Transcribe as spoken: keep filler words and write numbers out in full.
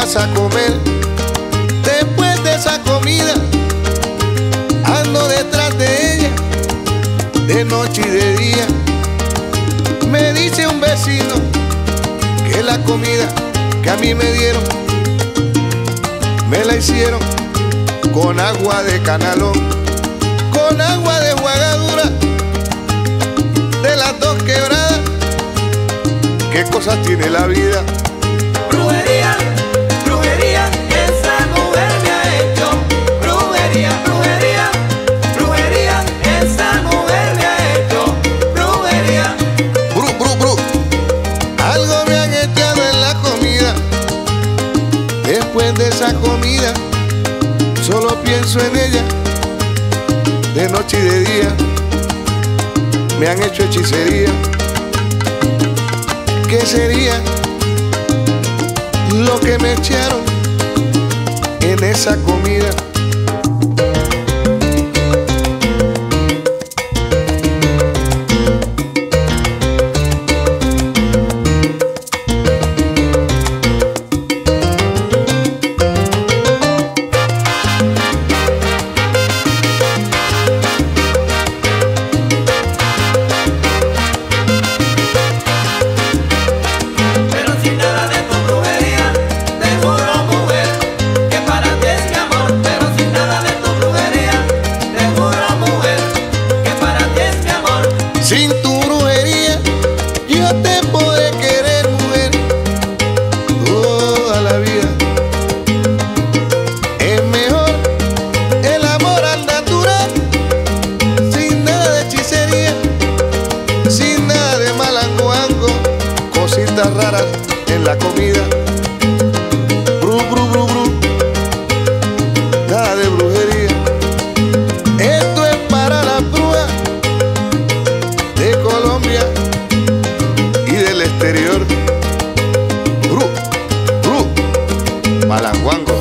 vengas a comer. Después de esa comida ando detrás de ella, de noche y de día. Me dice un vecino que la comida que a mí me dieron me la hicieron con agua de canalón, con agua de juagadura, de las dos quebradas. ¿Qué cosas tiene la vida? Brujería, brujería, esa mujer me ha hecho. Brujería, brujería, brujería, esa mujer me ha hecho. Brujería. Bru, bru, bru. Algo me han echado en la comida. Después de esa comida solo pienso en ella, de noche y de día. Me han hecho hechicería. ¿Qué sería lo que me echaron en esa comida? Raras en la comida. Bru, bru, bru, bru. Nada de brujería. Esto es para la bruja de Colombia y del exterior. Bru, bru, malanguango.